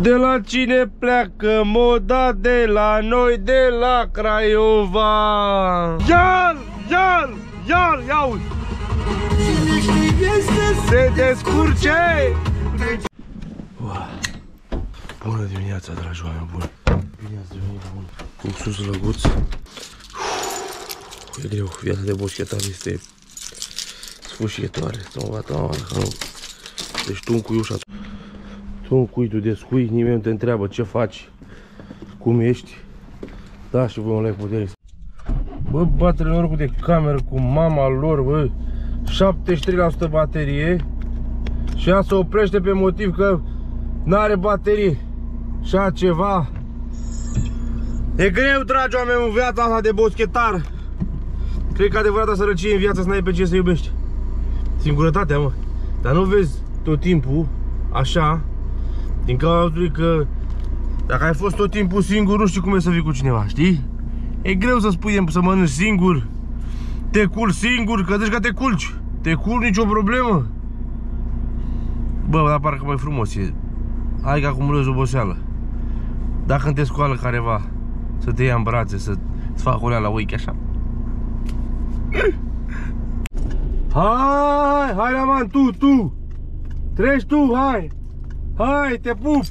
De la cine pleacă moda? De la noi, de la Craiova. Iar, iauzi! Se descurce! Bună dimineața, dragi oameni buni! Bine ați venit la un Cuxus Lăguț. E greu, viața de boschetar este sfâșietoare. Deci tu un cuiuș, tu un cui, tu descui, nimeni nu te întreabă ce faci, cum ești. Da, și voi nu le puteți. Bă, baterii norocul de cameră cu mama lor, bă, 73% baterie și ea se oprește pe motiv că n-are baterie. Și a ceva. E greu, dragi oameni, în viața asta de boschetar. Cred că adevărata sărăcie în viața să n-ai pe ce să iubești. Singurătatea, mă. Dar nu vezi tot timpul așa, din cauza că dacă ai fost tot timpul singur, nu știi cum e să fii cu cineva, știi? E greu să spui să mănânci singur, te culci singur, că zici că te culci. Te culci, nicio problemă. Bă, dar parcă mai frumos e. Hai că acumulezi oboseală. Dacă când te scoală careva, să te ia în brațe, să-ți facă o lea la ochi, așa. Hai la man, tu! Treci tu, hai! Hai, te pup!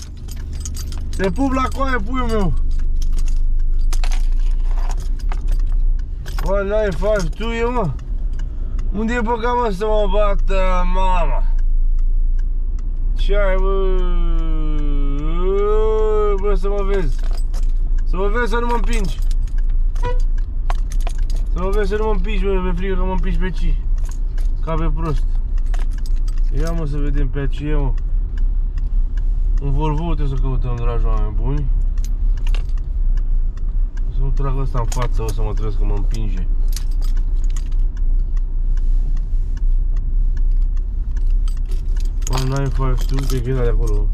Te pup la coaie, puiul meu! Bă, n-ai faci tu, e, mă? Unde e păcat, mă, să mă bată mama? Ce ai, bă? Bă, să mă vezi! Să mă vezi să nu mă împingi! Să mă vezi să nu mă împingi, bă, mi-e frică că mă împingi pe ci. Ca pe prost. Ia, mă, să vedem pe aceea, mă. Un Volvo trebuie să căutăm, dragi oameni buni. O să-mi trag ăsta în față, o să mă trăiesc că mă împinge. Bă, n-ai faci tu, pe gheta de acolo.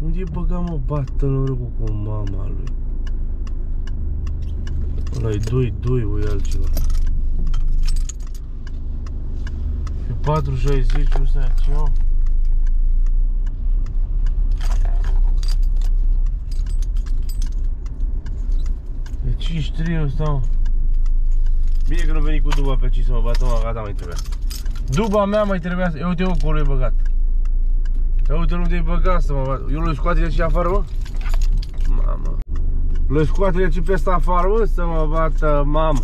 Unde-i băga, mă, bată norocul cu mama lui? Ăla-i 2-2, o e altceva. E 460, ăsta e altceva. E 5-3 ăsta, mă. Bine că nu veni cu duba pe 5 să mă bată, mă, gata, mai trebuia. Duba mea mai trebuia să... Ia uite, mă, acolo e băgat. Ia uite, unde e băgat să mă bată. Eu l-o scoate de aici afară, mă? Mamă. Le scoate și pe asta afară, mă, să mă bată mama.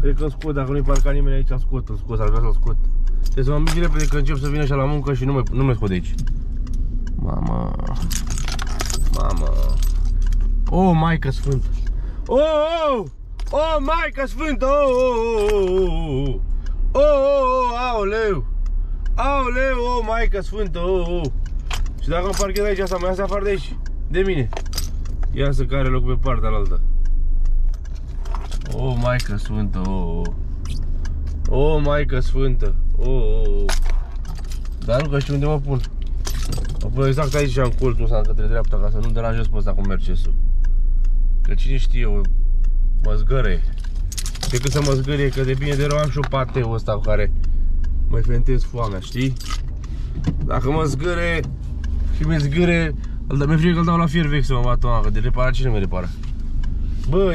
Cred că îl scot, dacă nu-i parca nimeni aici, îl scot, ar vrea să-l scot. Trebuie să mă împing repede că încep să vin așa la muncă și nu mă scot de aici. Mama. Mama. Oh, Maica Sfântă. Oh, Maica Sfântă. Aoleu. Aoleu, oh, Maica Sfântă. Și dacă îmi parchez aici, asta mă iasă afară de aici, de mine. Ia să care loc pe partea alaltă. O, Maica Sfântă, o, Maica Sfântă, o. Dar nu că știu unde mă pun. Apoi exact aici am colțul ăsta către dreapta, ca să nu deranjez pe ăsta cu Mercesul. Că cine știe, mă zgârie. Decât să mă zgârie, că de bine de rău am și o pateul ăsta cu care mă fentez foamea, știi? Dacă mă zgârie și mi zgârie, mi-e frică că îl dau la fier vechi să mă bată, mă, că de repara cine mi repara? Bă,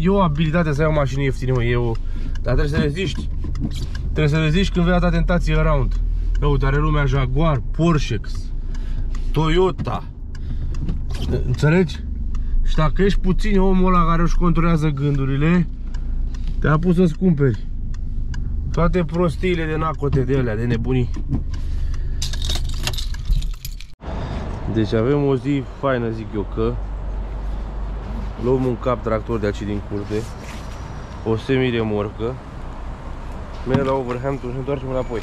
e o abilitate să ai o mașină ieftină, mă, dar trebuie să reziști. Trebuie să reziști când vei avea tentație around. Ia uite, are lumea Jaguar, Porsche, Toyota. Înțelegi? Și dacă ești puțin omul ăla care își controlează gândurile, te-a pus să-ți cumperi toate prostiile de nacote de alea, de nebunii. Deci avem o zi faină, zic eu, că luăm un cap tractor de aici din curte, o semi-remorcă, merg la Overhampton și întoarcem înapoi.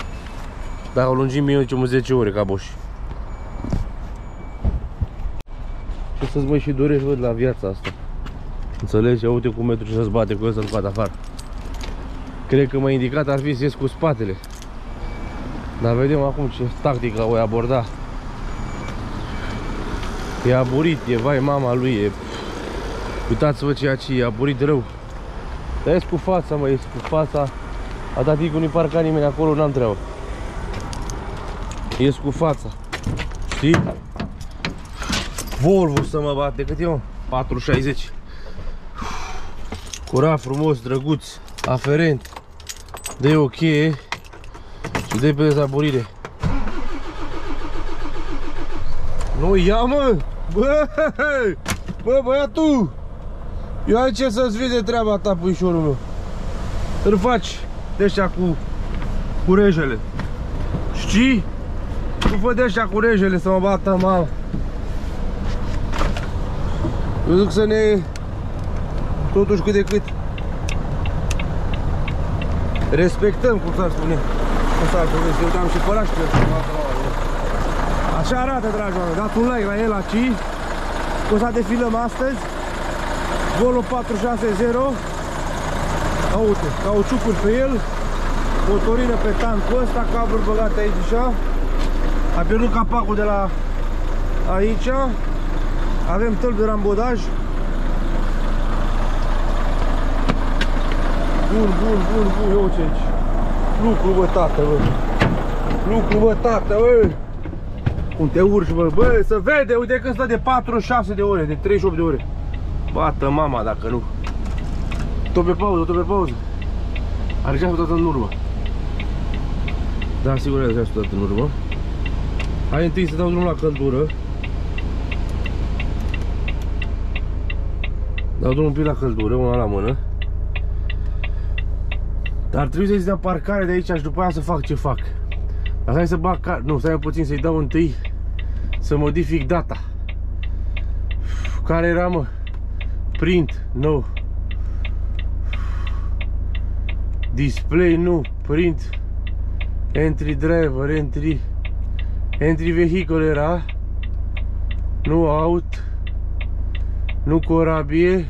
Dacă o lungim, eu zicem 10 ore ca boș. Ce să-ți mai și dorești, văd, la viața asta? Înțelegi? Ia uite cum metru și să-ți bate cu ăsta, îți bate afară. Cred că m-a indicat ar fi să ies cu spatele. Dar vedem acum ce tactică voi aborda. E aburit, e vai mama lui, e... Uitați-vă ceea ce e, aburit rău. Dar ies cu fața, mă, ies cu fața. A dat tic, nu-i parca nimeni acolo, n-am treabă. Ies cu fața. Știi? Volvo să mă bate, cât e, mă? 460. Curat, frumos, drăguț, aferent. De o cheie și de pe dezaborire. Nu ia, mă! Bă, bă, băiatul! Eu aici să-ți vede treaba ta, puișorul meu. Îl faci de ăștia cu rejele. Știi? Nu fă de ăștia cu rejele să mă bată, mama. Eu zic să ne... totuși cât de cât respectăm, cum s-ar spune. Cum s-ar spune, să uitam și păraștile. Așa arată, dragi oameni, dați un like la el, aici. O să defilăm astăzi. Volvo 460, uite, cauciucuri pe el, motorină pe tancul ăsta, cabluri băgate aici așa. A pierdut capacul de la aici. Avem tălpi de rambodaj. Bun, eu ce aici. Lucru, bă, tată, bă. Lucru, bă, tată, bă. Cum te urci, bă, bă, să vede, uite că stă de 46 de ore, de 38 de ore. Bată mama dacă nu. Tot pe pauză, Are geafă toată în urmă. Da, sigur are geafă toată în urmă. Hai întâi să dau drumul la căldură. Dau drumul un pic la căldură, una la mână. Dar trebuie să-i dea parcare de aici și după aia să fac ce fac. Dar hai să bag car... Nu, stai puțin să-i dau întâi. Să modific data. Care era, mă? Print, nou. Display, nu. Print. Entry driver, entry vehicle era. Nu out. Nu corabie.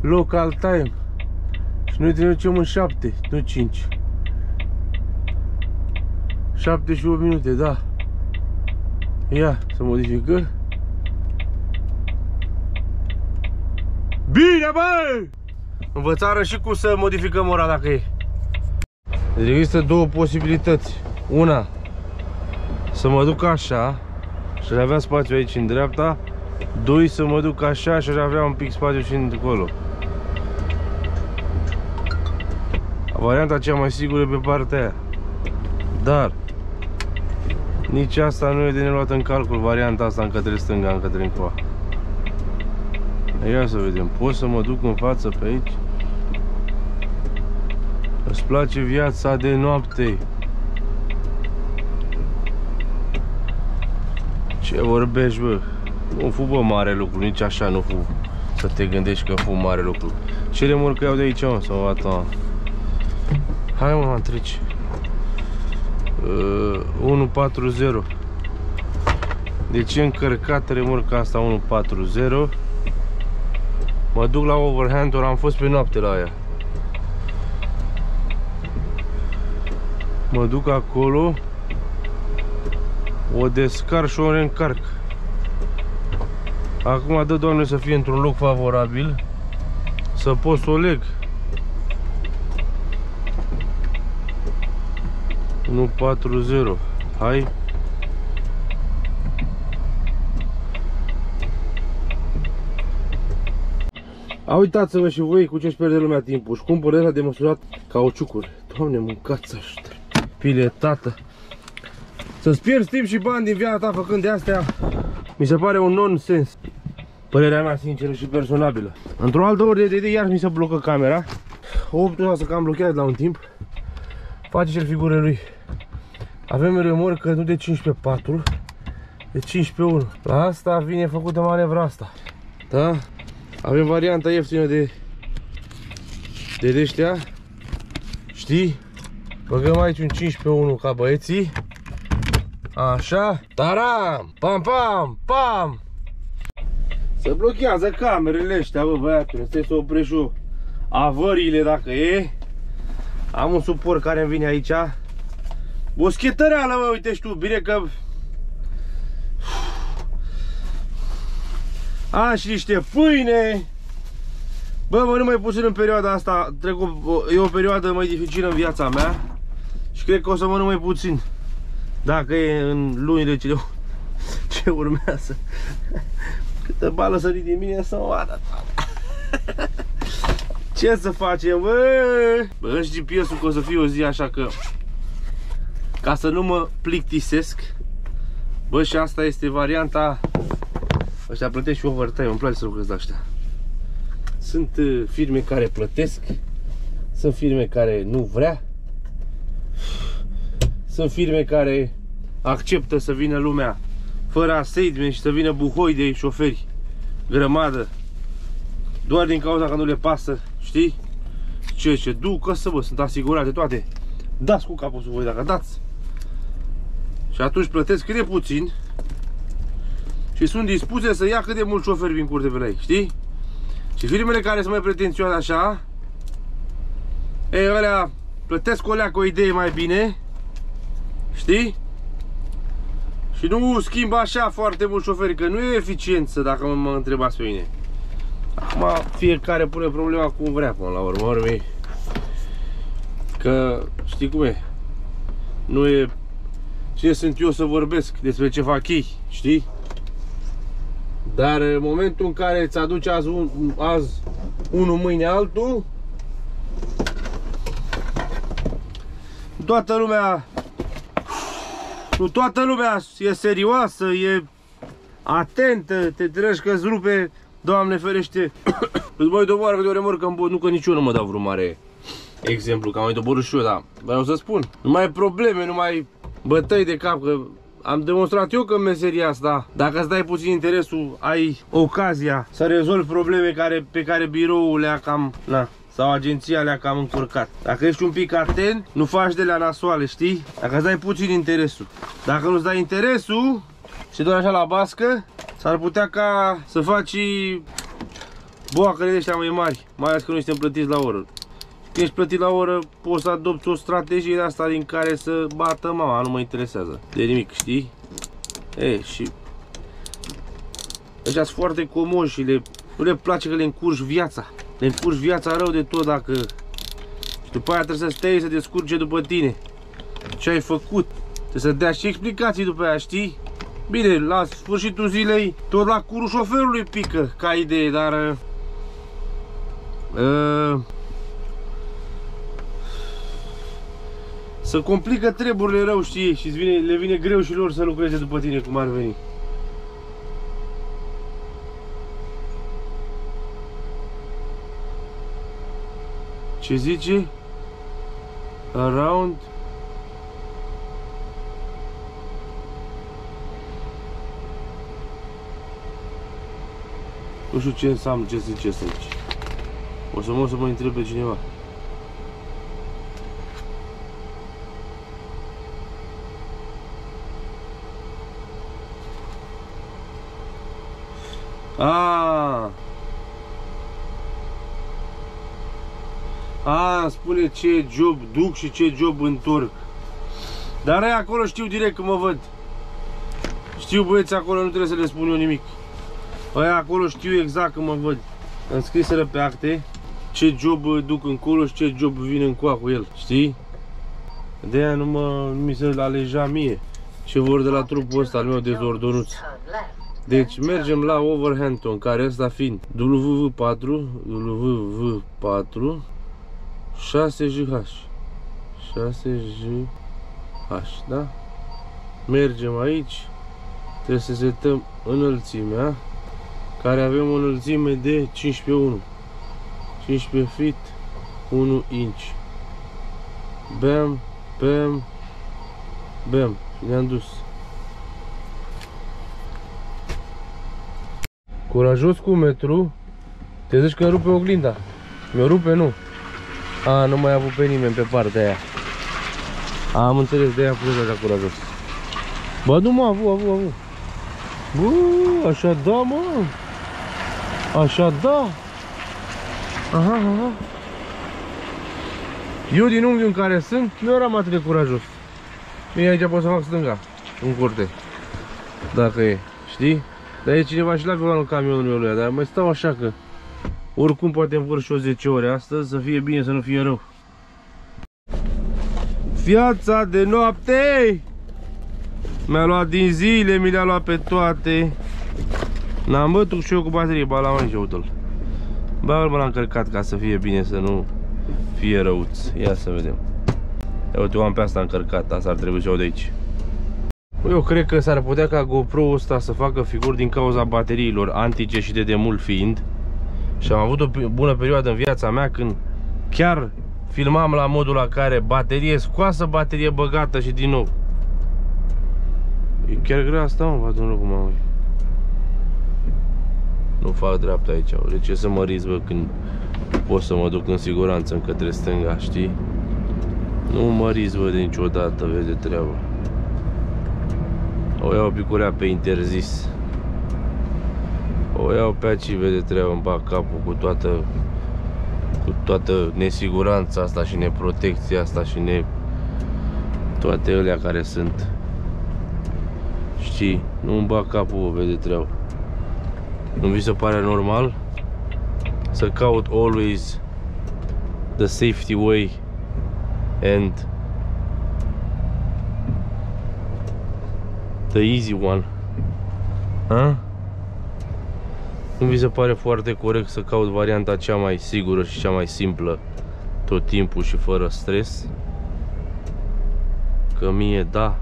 Local time. Și noi trecem în 7, nu 5. 78 minute, da. Ia, să modificăm. Bine, bă! Învățară și cum să modificăm ora dacă e. Există două posibilități. Una, să mă duc așa și aș avea spațiu aici în dreapta. Doi, să mă duc așa și aș avea un pic spațiu și încolo. Varianta cea mai sigură e pe partea aia. Dar nici asta nu e de neluat în calcul, varianta asta în către stânga, în către încoa. Ia să vedem, pot să mă duc în față pe aici? Îți place viața de noapte. Ce vorbești, bă? Nu fu, bă, mare lucru, nici așa nu fu. Să te gândești că fu mare lucru. Ce remorcă iau de aici, mă, să mă bată? Hai, mă, treci. 1.40. Deci e încărcat remorca asta 1.40. Mă duc la overhand, ori am fost pe noapte la aia. Mă duc acolo, o descarc și o reîncarc. Acum dă, Doamne, să fie într-un loc favorabil, să pot să o leg. 1.40. Hai. A, uitați-vă și voi cu ce-și pierde lumea timpul. Și cumpăr ăsta de măsurat cauciucuri. Doamne, mâncați așa, piletată. Să-ți pierzi timp și bani din viața ta făcând de astea, mi se pare un nonsens. Părerea mea sinceră și personabilă. Într-o altă ordine de idei, iar mi se blocă camera. 8 ăla s-a cam blocheat la un timp. Face și-l figură lui. Avem remorcă nu de 15.4, de 15.1. La asta vine făcută manevra asta. Da? Avem varianta ieftină de ăștia. Știi? Băgăm aici un 15.1 ca băieții. Așa. Taram! Pam, pam, pam! Se blochează camerele ăștia, bă, băiatule. Stai să oprești eu avăriile dacă e. Am un suport care îmi vine aici. Boschetăreală, mă, uite și tu, bine că... Am și niște pâine. Bă, mănânc mai puțin în perioada asta. E o perioadă mai dificilă în viața mea. Și cred că o să mănânc mai puțin. Dacă e în lunile ce urmează. Câtă bală sări din mine sau arată. Ce să facem, bă? Bă, își GPS-ul că o să fie o zi așa că... Ca să nu mă plictisesc. Bă, și asta este varianta. Ăștia plătesc și overtime, îmi place să lucrez de ăștia. Sunt firme care plătesc. Sunt firme care nu vrea. Sunt firme care acceptă să vină lumea fără aseidment și să vină buhoi de șoferi grămadă. Doar din cauza că nu le pasă, știi? Ce ducă să vă, sunt asigurate toate. Dați cu capul sub voi dacă dați. Și atunci plătesc cât de puțin și sunt dispuse să ia cât de mulți șoferi din curte pe la ei, știi? Și firmele care sunt mai pretențioase așa, ei, ălea plătesc o leacă, o idee mai bine, știi? Și nu schimbă așa foarte mult șoferi, că nu e eficiență, dacă mă întrebați pe mine. Acum fiecare pune problema cum vrea până la urmă, urmei. Că știi cum e. Nu e cine sunt eu să vorbesc despre ce fac ei, știi? Dar în momentul în care îți aduce azi unul, mâine altul, toată lumea, nu toată lumea e serioasă, e atentă, te treci că-ți rupe, Doamne ferește, îți mai doboară că de o remorcă în bot, nu că nici eu nu mă dau vreun mare exemplu, că am mai doborât și eu, dar vreau să spun, nu mai probleme, nu mai bătăi de cap, că am demonstrat eu că în meseria asta, dacă îți dai puțin interesul, ai ocazia să rezolvi probleme pe care biroul le-a cam, na, sau agenția le-a cam încurcat. Dacă ești un pic atent, nu faci de la nasoale, știi? Dacă îți dai puțin interesul. Dacă nu-ți dai interesul și doar așa la bască, s-ar putea ca să faci boacările ăștia mai mari, mai ales că nu suntem plătiți la oră. Când ești plătit la oră, poți să adopți o strategie de asta din care să bată mama, nu mă interesează de nimic, știi? E, și... Ăștia sunt foarte comoși și nu le place că le încurci viața. Le încurci viața rău de tot dacă... Și după aia trebuie să stai să te scurge după tine. Ce ai făcut? Trebuie să dea și explicații după aia, știi? Bine, la sfârșitul zilei, tot la curul șoferului pică ca idee, dar... Să complică treburile rău, știi, și le vine greu și lor să lucreze după tine cum ar veni. Ce zice? Around. Nu știu ce înseamnă, ce zice asta aici. O să mă întreb pe cineva. Spune ce job duc și ce job întorc. Dar aia acolo știu direct că mă văd. Știu băieți acolo, nu trebuie să le spun eu nimic. Aia acolo știu exact că mă văd. Am scriseră pe acte ce job duc încolo și ce job vin încoa cu el, știi? De aia nu mi se aleja mie ce vor de la trupul ăsta al meu dezordonuț. Deci mergem la Overhampton, care ăsta fiind WV4 6JH, da? Mergem aici. Trebuie să setăm înălțimea, care avem o înălțime de 15 feet 1 inch. Bam, bam, bam. Ne-am dus. Curajos cu metru. Te zici că rupe oglinda. Mi-o rupe, nu. A, nu mai a avut pe nimeni pe partea aia. Am înțeles, de aia am pus așa curajos. Bă, nu mă, a avut. Bă, așa da, mă. Așa da. Aha. Eu din unghiul în care sunt, nu eram atât de curajos. Mie aici pot să fac stânga, în curte. Dacă e, știi? Dar e cineva și la volanul camionului ăla, dar mai stau așa că... Oricum poate învârși și o 10 ore astăzi, să fie bine, să nu fie rău. Viața de noapte! Mi-a luat din zile, mi le-a luat pe toate. N-am bătut și eu cu baterie, ba l-am aici, uite-l. Ba l-am încărcat ca să fie bine, să nu fie răuț. Ia să vedem. Ia uite, eu am pe asta încărcat, asta ar trebui să o de aici. Eu cred că s-ar putea ca GoPro-ul ăsta să facă figuri din cauza bateriilor antice și de demult fiind. Și am avut o bună perioadă în viața mea când chiar filmam la modul la care baterie scoasă, baterie băgată și din nou. E chiar grea asta, mă, bat un loc, mă. Nu fac dreapta aici, de ce să mă risc, bă, când pot să mă duc în siguranță încătre stânga, știi? Nu mă risc, bă, de niciodată, vezi de treabă. O iau picurea pe interzis. O iau pe aici, vezi de treabă, îmi bag capul cu toată nesiguranța asta și neprotecția asta și toate alea care sunt. Știi, nu îmi bag capul, vezi de treabă. Nu vi se pare normal să caut always the safety way and the easy one? Ha? Nu vi se pare foarte corect să caut varianta cea mai sigură și cea mai simplă tot timpul și fără stres? Că mie da.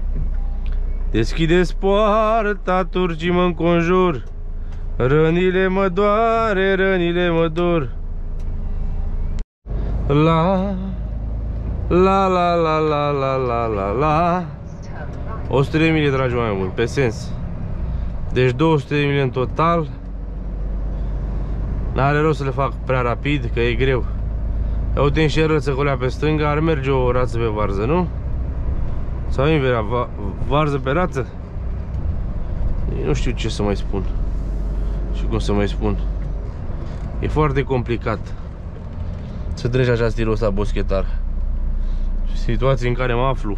Deschideți poarta, turcii mă înconjur. Rănile mă doare, rănile mă dor. La la la la la la la la la. 100 de mile, dragi oameni, pe sens. Deci 200 de mile în total. N-are rost să le fac prea rapid, că e greu. Ia uite și răță colea pe stânga, ar merge o rață pe varză, nu? Sau inverea, varză pe rață? Eu nu știu ce să mai spun. Și cum să mai spun, e foarte complicat să treci așa stilul ăsta boschetar. Situații în care mă aflu,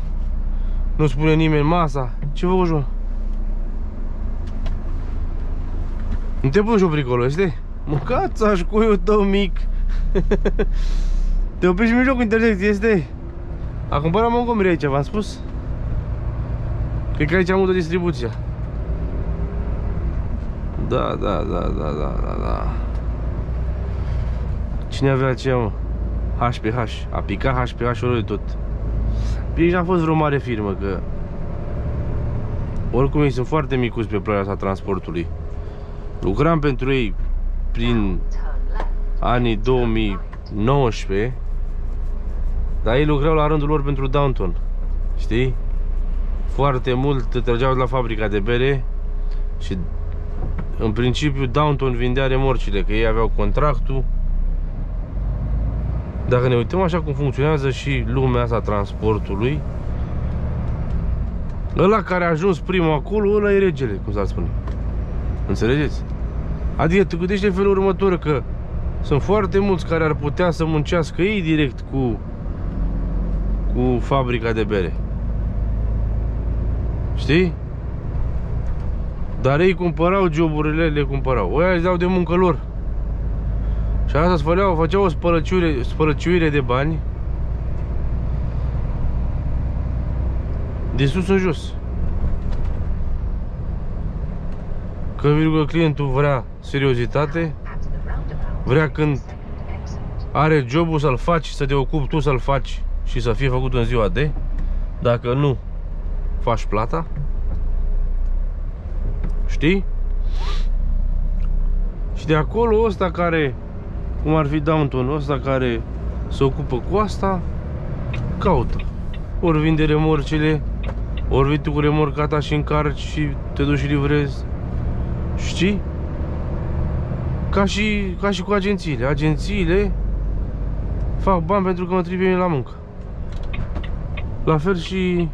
nu spune nimeni masa. Ce vă ușor? Nu te pui opri acolo, este? Mâncați aș cuiul tău mic. Te oprești în mijlocul intersecției, este? A cumpărat Montgomery aici, v-am spus? Cred că aici am multă distribuția. Da, da, da, da, da, da, da. Cine avea aceea, mă? HPH. A picat HPH ori de tot. Bine, n-a fost vreo mare firmă, că oricum ei sunt foarte micuți pe plarea asta transportului. Lucram pentru ei prin anii 2019, dar ei lucrau la rândul lor pentru Downton. Știi? Foarte mult trăgeau la fabrica de bere și în principiu Downton vindea remorcile, că ei aveau contractul. Dacă ne uităm așa cum funcționează și lumea asta transportului, ăla care a ajuns primul acolo, ăla e regele, cum s-ar spune. Înțelegeți? Adică te gândești în felul următor, că sunt foarte mulți care ar putea să muncească ei direct cu fabrica de bere. Știi? Dar ei cumpărau joburile, le cumpărau. Oia își dau de muncă lor. Și asta făceau o spălăciuire de bani de sus în jos. Că clientul vrea seriozitate, vrea când are jobul să-l faci, să te ocupi tu să-l faci și să fie făcut în ziua de. Dacă nu faci plata, știi? Și de acolo ăsta care, cum ar fi Downton, ăsta care se ocupă cu asta, caută. Ori vinde remorcile, ori vii tu cu remorca ta și încarci și te duci și livrezi. Știi? Ca și cu agențiile. Agențiile fac bani pentru că mă trebuie la muncă. La fel și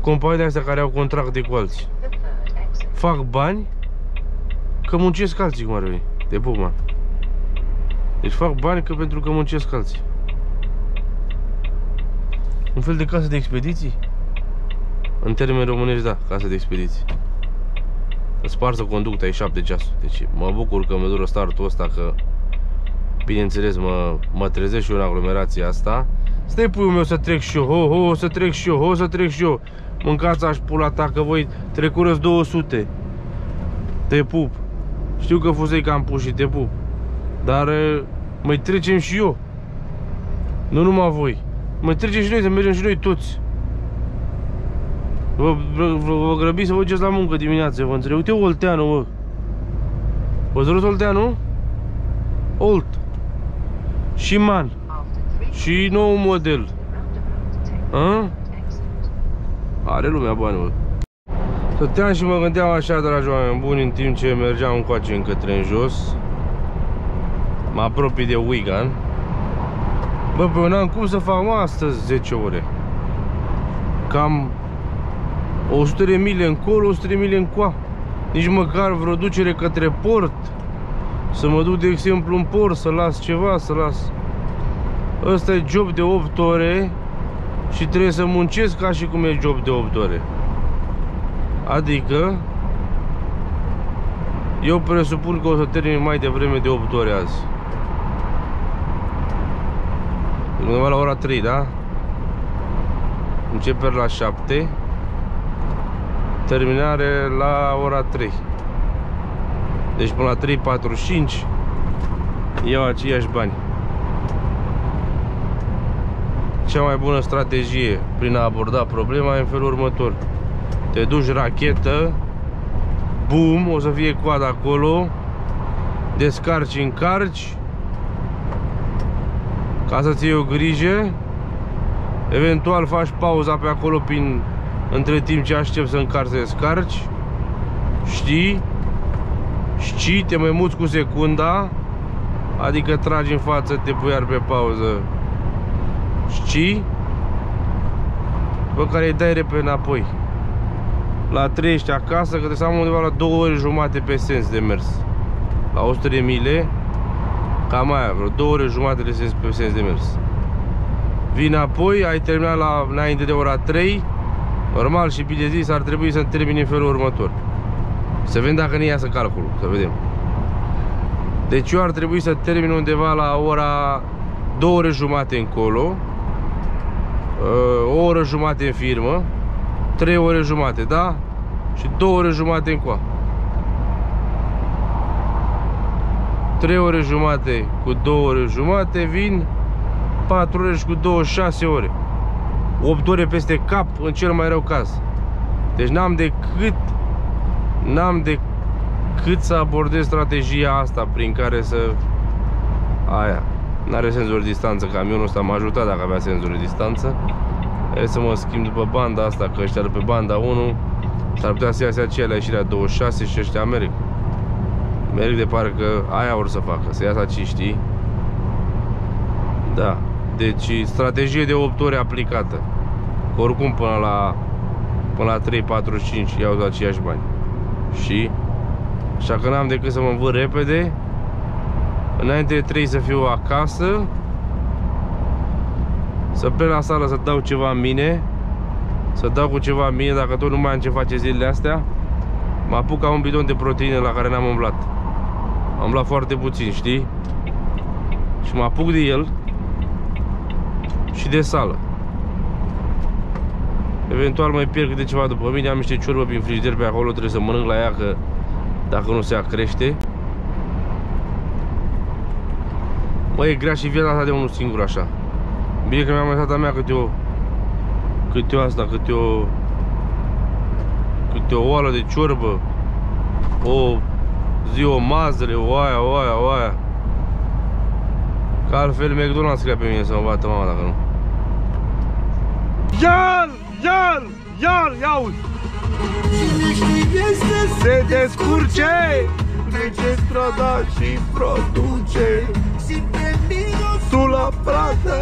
companiile astea care au contracte cu alții. Fac bani că muncesc alții, cum ar veni, de bogman. Deci fac bani că pentru că muncesc alții. Un fel de casă de expediții? În termeni românești, da, casă de expediții. Îți sparsă conducta, e 7 ceasuri. Deci mă bucur că mă dură startul ăsta, că bineînțeles mă trezesc și eu în aglomerația asta. Stai puiul meu să trec și eu, ho, să trec și eu, să trec și eu. Mâncați aș pula ta că voi trecură-ți 200. Te pup. Știu că fusei că am pus și te pup. Dar mai trecem și eu. Nu numai voi. Mai trecem și noi, să mergem și noi toți. Vă grăbiți să vă duceți la muncă dimineața, vă înțeleg. Uite Olteanu, mă. Vă zis Olteanu? Olt. Și Man. Și nou model. A? Are lumea bani, mă. Stăteam și mă gândeam așa, dragi oameni buni, în timp ce mergeam încoace în către în jos. Mă apropii de Wigan. Bă, pe un an, cum să fac, mă, astăzi 10 ore? Cam 100 de mile încolo, 100 de mile încoa. Nici măcar vreo ducere către port. Să mă duc, de exemplu, în port, să las ceva, să las... Ăsta e job de 8 ore și trebuie să muncesc ca și cum e job de 8 ore. Adică, eu presupun că o să termin mai devreme de 8 ore azi. Undeva la ora 3, da? Începe la 7. Terminare la ora 3. Deci până la 3:45 iau aceiași bani. Cea mai bună strategie prin a aborda problema e în felul următor. Te duci rachetă, boom, o să fie coada acolo, descarci, încarci, ca să-ți iei o grijă, eventual faci pauza pe acolo prin, între timp ce aștepți să încarci, să descarci, știi, știi, te mai muți cu secunda, adică tragi în față, te pui iar pe pauză, știi, pe care îi dai repede înapoi. La 3 ești acasă, că trebuie să am undeva la 2 ore jumate pe sens de mers. La 100 de mile, cam aia, vreo 2 ore jumate de sens, pe sens de mers. Vin apoi, ai terminat la înainte de ora 3, normal și bine zis, ar trebui să termini în felul următor. Să vedem dacă ne iasă calculul, să vedem. Deci eu ar trebui să termin undeva la ora 2 ore jumate încolo, o oră jumate în firmă, 3 ore jumate, da? Și 2 ore jumate încoa. 3 ore jumate cu 2 ore jumate vin 4 ore și cu 26 ore. 8 ore peste cap în cel mai rău caz. Deci n-am decât să abordez strategia asta prin care să aia. N-are senzor distanță, camionul ăsta m-a ajutat dacă avea senzor distanță. E să mă schimb după banda asta, că ăștia de pe banda 1 s-ar putea să iasă aceea la ieșirea 26 și ăștia merg. Merg de parcă aia or să facă, să iasă aici, știi? Da, deci strategie de 8 ore aplicată. Că oricum până la 3:45 iau aceiași bani. Și așa că n-am decât să mă învârt repede. Înainte de 3 să fiu acasă. Să plec la sală, să dau ceva în mine. Să dau cu ceva în mine, dacă tot nu mai am ce face zilele astea. Mă apuc ca un bidon de proteine la care n-am umblat. Am umblat foarte puțin, știi? Și mă apuc de el. Și de sală. Eventual mai pierd de ceva după mine. Am niște ciorbă prin frigider pe acolo, trebuie să mănânc la ea, că dacă nu se acrește. Bă, e grea și viața asta de unul singur așa. Bine că mi-am mai stat a mea câte o oală de ciorbă. O zi o mazăre, o aia. Că altfel McDonald's scria pe mine să mă bată mama dacă nu. Iar, iau! Se descurce! Trece strada și produce. Tu la plată.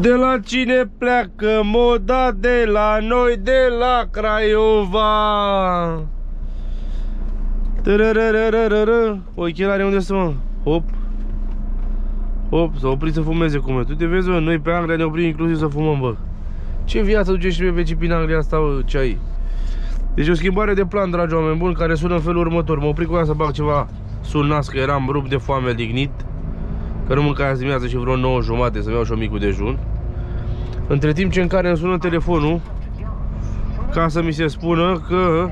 De la cine pleacă moda? De la noi, de la Craiova. Oichelare, unde sunt, mă? Hop, s-a oprit să fumeze cu mine. Tu te vezi, mă, noi pe Anglia ne oprim inclusiv să fumăm, bă. Ce viață duce și pe vecii prin Anglia asta, bă, ce ai? Deci o schimbare de plan, dragi oameni buni, care sună în felul următor. Mă opri cu ea să bag ceva, sun nas, că eram rupt de foame lignit. Că nu mânca azi dimineața și vreo 9:30 să-mi iau și-o micul dejun. Între timp ce în care îmi sună telefonul ca să mi se spună că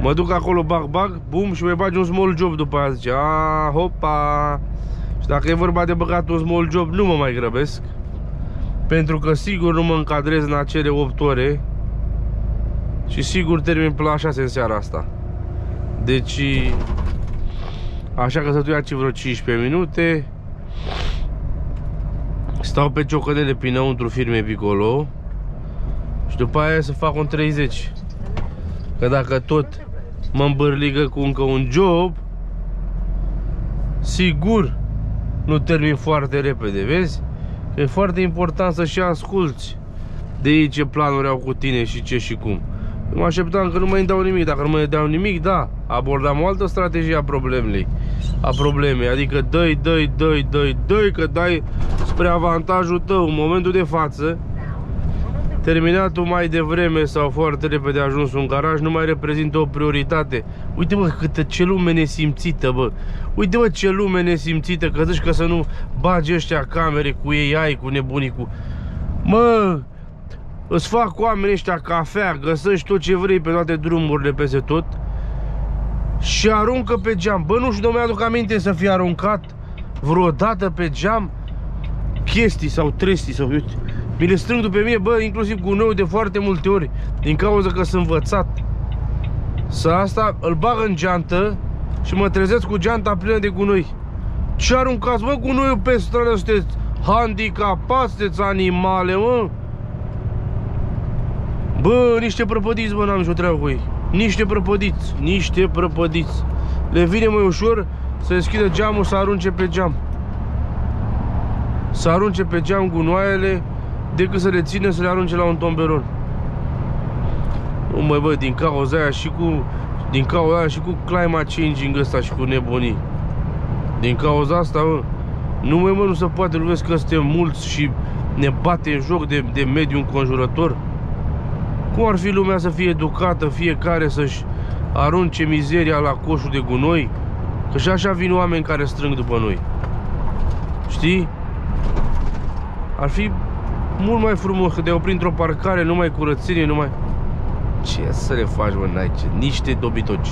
mă duc acolo, bag, bum, și mai bagi un small job după aia, zice, aaa, hopa. Și dacă e vorba de băgat un small job, nu mă mai grăbesc, pentru că sigur nu mă încadrez în acele 8 ore și sigur termin până la 6 în seara asta. Deci, așa că să tu vreo 15 minute. Stau pe ciocănele pe înăuntru firmei Piccolo și după aia să fac un 30. Că dacă tot mă îmbârligă cu încă un job, sigur nu termin foarte repede, vezi? E foarte important să și asculți de ei ce planuri au cu tine și ce și cum. Eu mă așteptam că nu mai îmi dau nimic. Dacă nu mai dau nimic, da, abordam o altă strategie a problemei. Adică dă-i, că dai spre avantajul tău în momentul de față. Terminatul mai devreme sau foarte repede ajuns în garaj nu mai reprezintă o prioritate. Uite bă, ce lume nesimțită, bă. Uite bă, ce lume nesimțită, că zici că să nu bagi ăștia camere cu ei, ai cu nebunii cu... Mă, îți fac oamenii ăștia cafea, găsești tot ce vrei pe toate drumurile peste tot și aruncă pe geam. Bă, nu știu, nu mi-aduc aminte să fie aruncat vreodată pe geam chestii sau trestii sau... Uite, mi le strâng după mine, bă, inclusiv gunoiul de foarte multe ori, din cauza că sunt învățat să asta, îl bag în geantă și mă trezesc cu geanta plină de gunoi. Ce aruncați, mă, gunoiul pe stradă? Sunteți handicapați, sunteți animale, mă? Bă, niște prăpădiți, bă, n-am nicio treabă cu ei. Niște prăpădiți. Le vine mai ușor să deschidă geamul, să arunce pe geam. Să arunce pe geam gunoaiele decât să le țină, să le arunce la un tomberon. Nu mai bă, din cauza aia și cu climate changing ăsta și cu nebunii. Din cauza asta, bă, nu mai mă, nu se poate, lumea că suntem mulți și ne bate în joc de mediul înconjurător. Cum ar fi lumea să fie educată, fiecare să-și arunce mizeria la coșul de gunoi? Că și așa vin oameni care strâng după noi. Știi? Ar fi mult mai frumos, că te-au printr-o parcare, numai curățenie, numai... Ce să le faci, mă, n-ai ce? Niște dobitoci.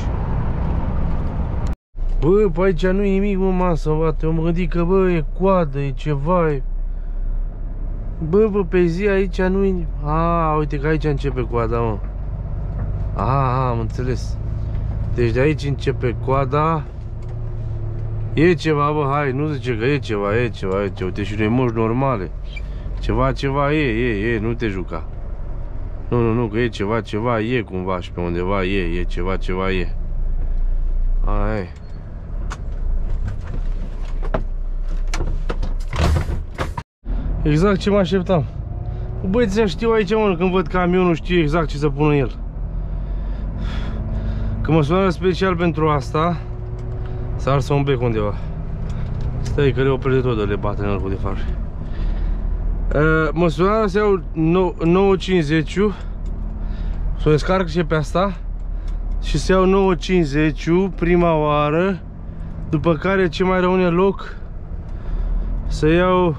Bă, pe aici nu-i nimic, mă, masă, bă, eu mă gândi că, bă, e coadă, e ceva, e... Bă, bă, pe zi aici nu-i... A, uite că aici începe coada, mă. A, am înțeles. Deci de aici începe coada. E ceva, bă, hai, nu zice că e ceva. Uite și noi moși normale. Ceva e, nu te juca. Nu, că e ceva e cumva și pe undeva e ceva e. Hai. Exact ce mă așteptam. Băieți, să știu aici, mă, când văd camionul, știu exact ce să pun în el. Că mă sună special pentru asta, s-a ars un bec undeva. Stai că le opresc de tot, de le bate în arcul de far. Mă sună să iau 950-ul, să o descarc și pe asta, și să iau 950-ul prima oară, după care ce mai rămâne loc, să iau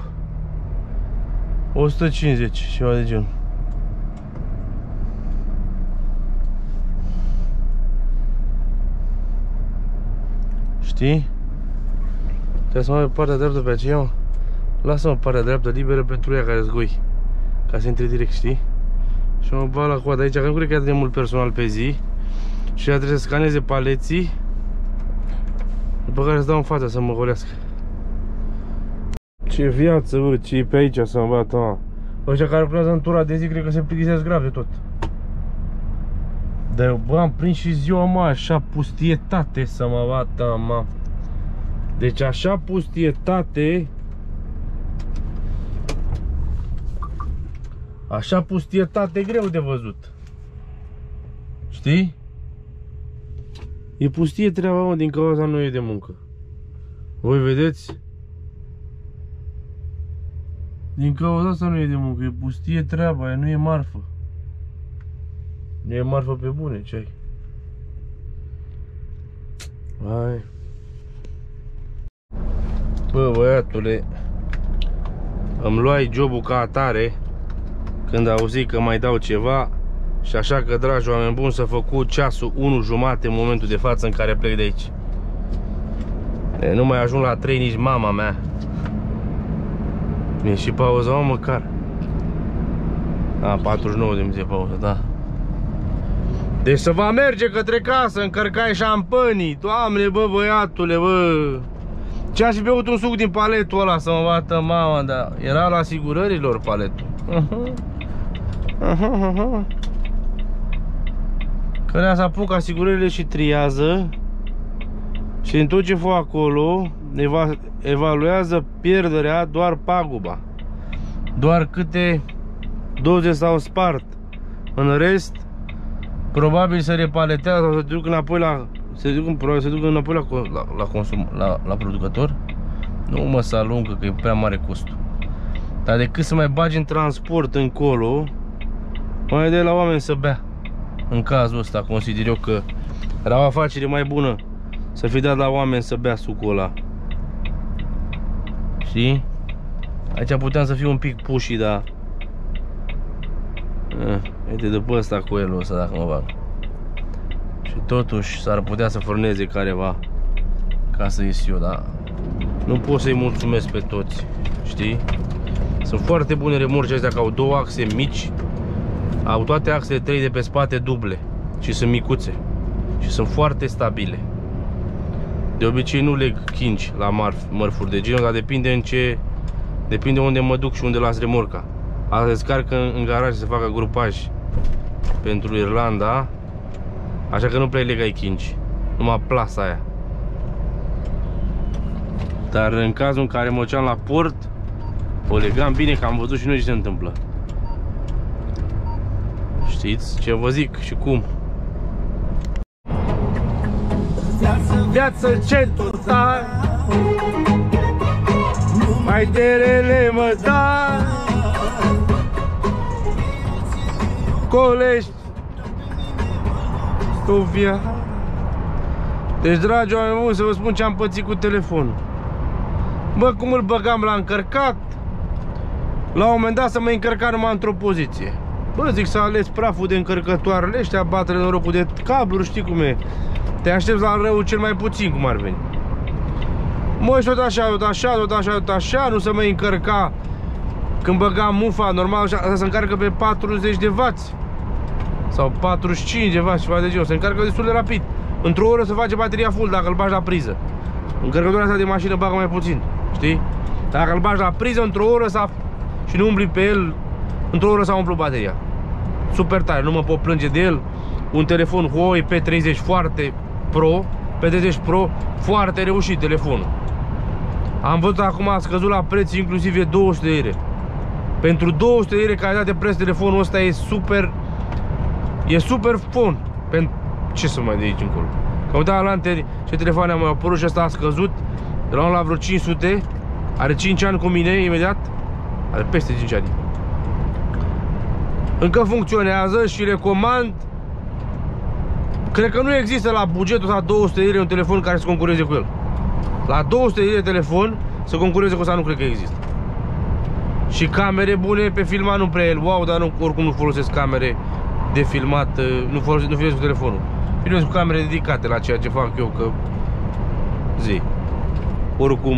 150, ceva de genul. Știi? Trebuie să mă pe partea dreaptă pe aceea, mă. Lasă-mă partea dreaptă liberă pentru ea care zgoi, ca să intre direct, știi? Și mă bag la coadă aici, că nu cred că e atât de mult personal pe zi. Și ea trebuie să scaneze paleții, după care să dau în fața să mă golească. Ce viață, bă, ce e pe aici să-mi bată, mă. Ăștia care lucrează în tura de zi, cred că se plictisesc grav de tot. Dar eu, bă, am prins și ziua, mă, așa pustietate să mă bată, mă. Deci așa pustietate... Așa pustietate greu de văzut. Știi? E pustie treaba, mă, din cauza nu e de muncă. Voi vedeți? Din cauza asta nu e de muncă, e pustie treaba, aia nu e marfă. Nu e marfă pe bune, ce ai? Hai. Bă, băiatule, îmi luai jobul ca atare când auzi că mai dau ceva. Și așa că, dragi oameni buni, s-a făcut ceasul 1:30 în momentul de față în care plec de aici. Nu mai ajung la 3 nici mama mea. E și pauza, mă, măcar. A, 49 de minute pauză, da. Deci să va merge către casă, încărcai șampanii. Doamne, bă, băiatule, bă. Ce-aș fi băut un suc din paletul ăla să mă bată mama, dar era la asigurărilor paletul. Cărea să apuc asigurările și triază. Și în tot ce fă acolo, evaluează pierderea, doar paguba. Doar câte doze s-au spart. În rest, probabil se repaletează sau se duc înapoi la... Se duc înapoi la producător. Nu mă se alungă, că e prea mare costul. Dar decât să mai bagi în transport încolo, mai de la oameni să bea. În cazul ăsta consider eu că era o afacere mai bună să fi dat la oameni să bea sucul ăla. Știi? Aici puteam să fiu un pic pușii, dar... Uite după ăsta cu elul ăsta dacă mă bag. Și totuși s-ar putea să furneze careva ca să ies eu, dar nu pot să-i mulțumesc pe toți, știi? Sunt foarte bune remorci astea, că au două axe mici. Au toate axele 3 de pe spate duble și sunt micuțe și sunt foarte stabile. De obicei nu leg chinci la mărfuri de genul, dar depinde în ce, depinde unde mă duc și unde las remorca. Asta descarcă în garaj să facă grupaj pentru Irlanda, așa că nu prea legai chinci, numai plasa aia. Dar în cazul în care mă duceam la port, o legam bine, că am văzut și noi ce se întâmplă. Știți ce vă zic și cum. Viață cetuta, mai terele mă da, colești tu via. Deci, dragi oameni buni, să vă spun ce am pățit cu telefonul. Bă, cum îl băgam la încărcat, la un moment dat să mă încărca numai într-o poziție. Bă, zic să ales praful de încărcătoarele ăștia, bate-le norocul de cabluri, știi cum e. Te aștepți la rău cel mai puțin, cum ar veni. Mă, și tot așa, nu se mai încărca când băgam mufa, normal, asta se încarcă pe 40 de W sau 45 de W, ceva de genul, se încarcă destul de rapid. Într-o oră se face bateria full dacă îl bagi la priză. Încărcătoarea asta de mașină bagă mai puțin, știi? Dacă îl bagi la priză, într-o oră și nu umbli pe el, într-o oră s-a umplut bateria. Super tare, nu mă pot plânge de el. Un telefon Huawei P30 foarte pro, P30 Pro, foarte reușit telefonul. Am văzut acum a scăzut la preț inclusiv e 200 de lire. Pentru 200 de lire calitate preț, telefonul ăsta e super, e super fun. Pentru ce să mai de aici încolo? Că uitam la anteri ce telefoane am mai apărut și ăsta a scăzut. L-am la vreo 500, are 5 ani cu mine imediat, are peste 5 ani. Încă funcționează și recomand. Cred că nu există la bugetul ăsta 200 de lire un telefon care să concureze cu el. La 200 de lire telefon să concureze cu ăsta nu cred că există. Și camere bune pe filmat nu prea el, wow, dar nu, oricum nu folosesc camere de filmat, nu filmez cu telefonul. Filmez cu camere dedicate la ceea ce fac eu, că zi. Oricum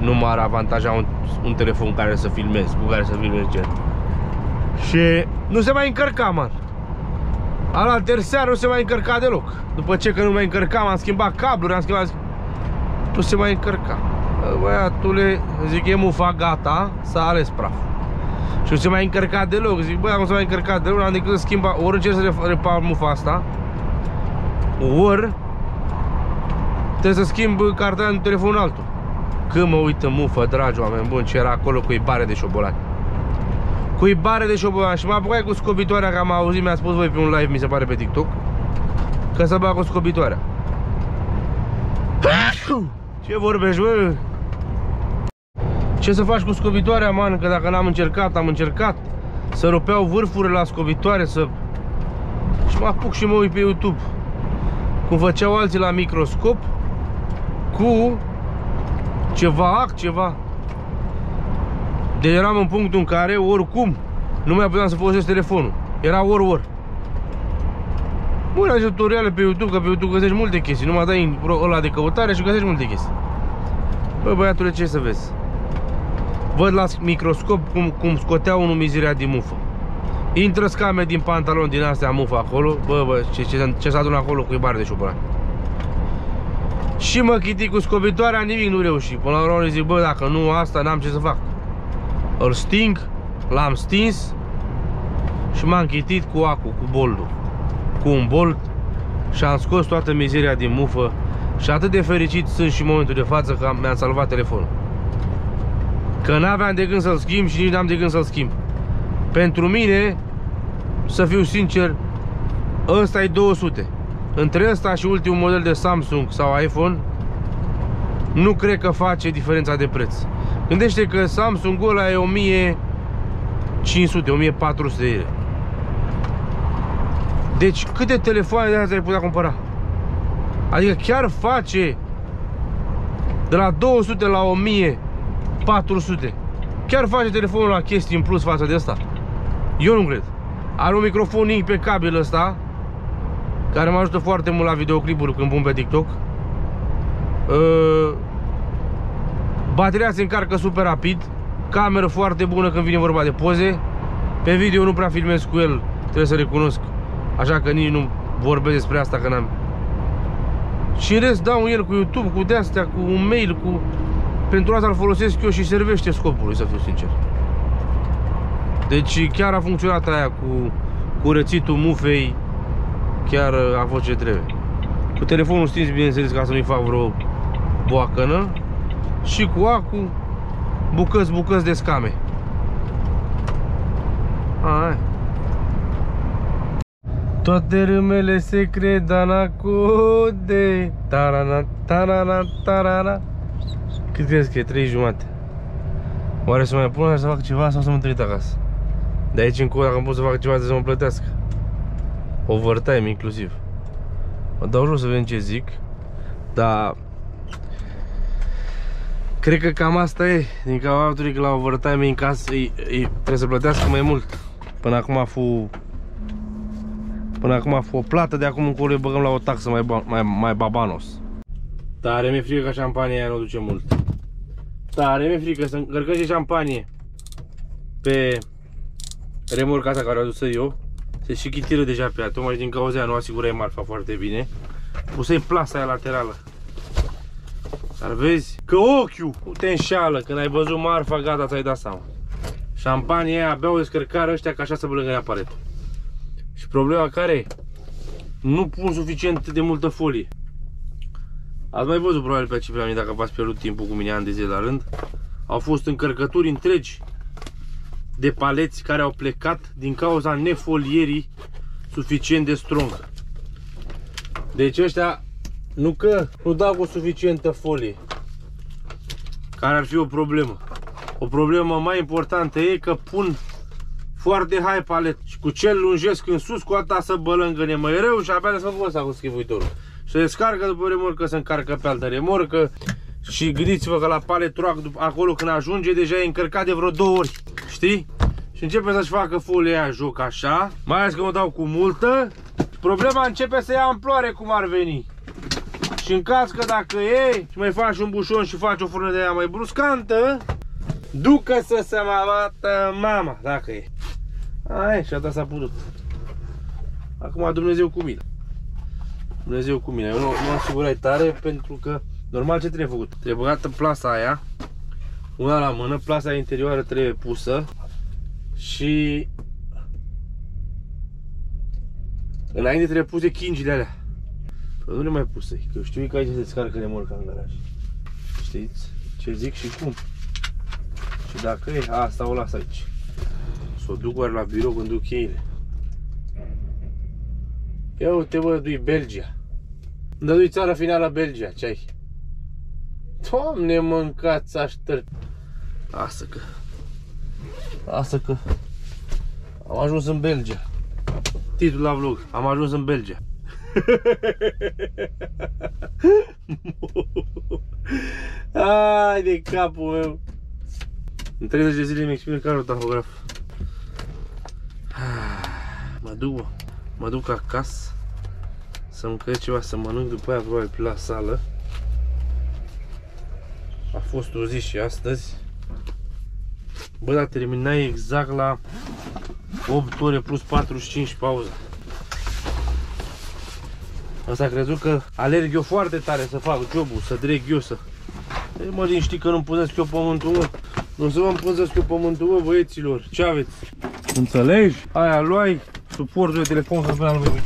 nu m-ar avantaja un telefon care să filmez, cu care să filmez ce. Și nu se mai încărca, man. Alaltăieri seara nu se mai încărca deloc. După ce că nu mai încărcam, am schimbat cabluri, am schimbat... Nu se mai încărca. Băiatule, zic, e mufa gata, s-a ales praf. Și nu se mai încărca deloc. Zic, băi, nu se mai încărca deloc, am decât să schimba. Ori încerc să repar mufa asta, ori trebuie să schimb cartea în telefonul altul. Când mă uită mufă, dragi oameni buni, ce era acolo cu ibare de șobolat. Cu ibare de șobolan și m-a apucat cu scobitoarea, că am auzit, mi-a spus voi pe un live, mi se pare pe TikTok, că să bag cu scobitoarea. Ce vorbești, bă? Ce să faci cu scobitoarea, man, că dacă n-am încercat, am încercat. Să rupeau vârfurile la scobitoare, să... Și mă apuc și mă uit pe YouTube cum făceau alții la microscop cu ceva. Deci eram în punctul în care, oricum, nu mai puteam să folosesc telefonul. Era ori. Bun, așa tutoriale pe YouTube, că pe YouTube găsești multe chestii. Numai dai ăla de căutare și găsești multe chestii. Băi, băiatule, ce să vezi? Văd la microscop cum scotea unul mizeria din mufă. Intră scame din pantalon din astea mufă acolo. Bă, ce s-a adunat acolo cu e bară de șobolan. Și mă chiti cu scobitoarea, nimic nu reuși. Până la urmă zic, bă, dacă nu asta, n-am ce să fac. Îl sting, l-am stins și m-am chitit cu acul, cu boldul. Cu un bolt și am scos toată mizeria din mufă. Și atât de fericit sunt și în momentul de față că mi-am salvat telefonul. Că n-aveam de gând să-l schimb și nici n-am de gând să-l schimb. Pentru mine, să fiu sincer, ăsta e 200. Între ăsta și ultimul model de Samsung sau iPhone, nu cred că face diferența de preț. Gândește că Samsung-ul ăla e 1500-1400 de lei. Deci câte telefoane de astea ai putea cumpăra? Adică chiar face de la 200 la 1400. Chiar face telefonul la chestii în plus față de asta? Eu nu cred. Are un microfon impecabil ăsta, care mă ajută foarte mult la videoclipuri când pun pe TikTok. Bateria se încarcă super rapid. Cameră foarte bună când vine vorba de poze. Pe video nu prea filmez cu el, trebuie să recunosc. Așa că nici nu vorbesc despre asta că n-am. Și în rest dau el cu YouTube, cu de-astea, cu un mail, cu... Pentru asta îl folosesc eu și servește scopului, să fiu sincer. Deci chiar a funcționat aia cu rățitul mufei. Chiar a fost ce trebuie. Cu telefonul stins, bineînțeles, ca să nu-i fac vreo boacănă. Și cu acul, bucăți de scame. Hai. Toate râmele se cred, anacude. Tarana, tarana, tarana. Cât crezi că e? 3,5. Oare să mai pun să fac ceva sau să mă trimit acasă? De aici încolo, dacă îmi pot să fac ceva, trebuie să mă plătească. Overtime inclusiv. Mă dau jos să vedem ce zic. Dar... cred că cam asta e. Din cauza faptului că la overtime în casă trebuie să plătească mai mult. Până acum a fost o plată, de acum încolo îi băgăm la o taxă mai babanos. Tare mi-e frică ca șampania aia nu duce mult. Tare mi-e frică să încărcăm și șampanie pe remorca asta care o adusă eu. Se și chitiră deja pe ea, tocmai din cauza aia nu asigurai marfa foarte bine. Pusei plasa aia laterală. Dar vezi că ochiul nu te înșeală, când ai văzut marfa, gata, ți-ai dat seama. Șampania aia abia o descărcară ăștia ca așa să blângă aparetul. Și problema care e? Nu pun suficient de multă folie. Ați mai văzut probabil pe aici pe la mine, dacă v-ați pierdut timpul cu mine ani de zile la rând. Au fost încărcături întregi de paleți care au plecat din cauza nefolierii suficient de strong. Deci ăștia nu dau cu suficientă folie. Care ar fi o problemă. O problemă mai importantă e că pun foarte high palet și cu cel lungesc în sus, cu atâta să bălângăne mai rău și abia să fac asta cu schivuitorul. Se descarcă după remorcă, se încarcă pe altă remorcă. Și gândiți-vă că la palet rock, acolo când ajunge, deja e încărcat de vreo 2 ori. Știi? Și începe să-și facă folia aia joc așa. Mai ales că mă dau cu multă. Problema începe să ia amploare cum ar veni. Și în caz că dacă iei și mai faci un bușon și faci o furnă de aia mai bruscantă, ducă să se mai bată mama, dacă e. Aia, și atâta s-a putut. Acum Dumnezeu cu mine. Dumnezeu cu mine, eu nu asigurai tare pentru că, normal, ce trebuie făcut? Trebuie băgată plasa aia, una la mână, plasa interioară trebuie pusă și înainte trebuie puse chingile alea. Păi nu le mai puse, că știu că aici se descarcă remorca în garaj. Știți ce zic și cum? Și dacă e, asta o las aici. Să o duc oare la birou când duc cheile. Ia uite, bă, du-i Belgia. Dar du-i țara finală Belgia, ce ai? Doamne, mâncați aștert. Lasă că am ajuns în Belgia. Titlul la vlog, am ajuns în Belgia. Ai de capul meu. În 30 de zile mi expiră carul tahograf. Mă duc acasă să-mi căiesc ceva să mănânc, după aia probabil la sală. A fost o zi și astăzi. Bă, dar terminai exact la 8 ore plus 45 pauza. Asta a crezut că alerg eu foarte tare să fac jobul, să dreg eu să... Ei, mă, liniștit că nu-mi pânzesc eu pământul, mă. Nu să vă pânzesc eu pământul, mă, băieților. Ce aveți? Înțelegi? Aia luai, suportul de telefon să-l până la lumea.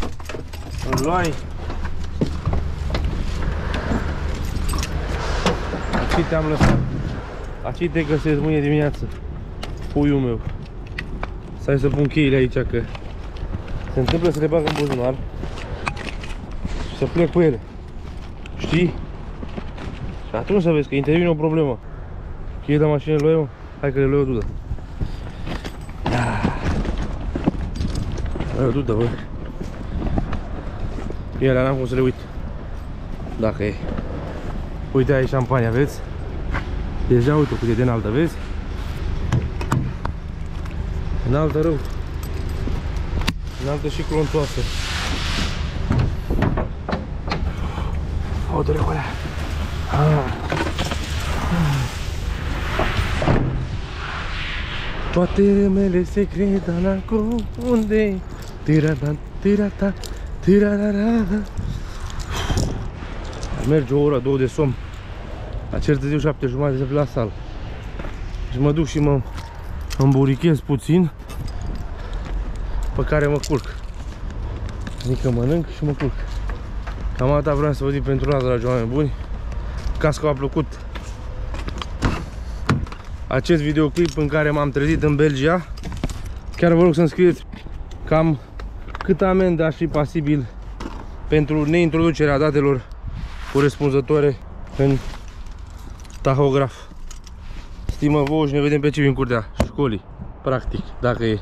Îl luai. Aici te-am lăsat. Aici te găsesc mâine dimineață. Puiul meu. Stai să pun cheile aici, că se întâmplă să le bag în buzunar. Și să plec cu ele. Știi? Și atunci să vezi că intervine o problemă. Cheile la mașină le luăm? Hai că le luăm o dudă. Hai o dudă, bă. Ele n-am cum să le uit. Dacă e. Uite, aici șampania, vezi? Deja uite cât e de înaltă, vezi? Înaltă rău. Înaltă și clontoasă. O, dă-le cu alea. Toate remele secreta n-am confunde. Tira-ta, tira-ta, tira-ra-ra-ra. Merge o oră, două de somn. Acer târziu 7:30 de la sală. Și mă duc și mă îmburichez puțin, pe care mă culc. Adică mănânc și mă culc. Cam atâta vreau să vă zic pentru azi, dragi oameni buni. Casca v-a plăcut acest videoclip în care m-am trezit în Belgia. Chiar vă rog să-mi scrieți cam cât amendă aș fi pasibil pentru neintroducerea datelor corespunzătoare în tahograf. Stimă vouă și ne vedem pe cei în curtea școlii, practic, dacă e.